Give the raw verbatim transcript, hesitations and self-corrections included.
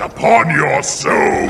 Upon your soul!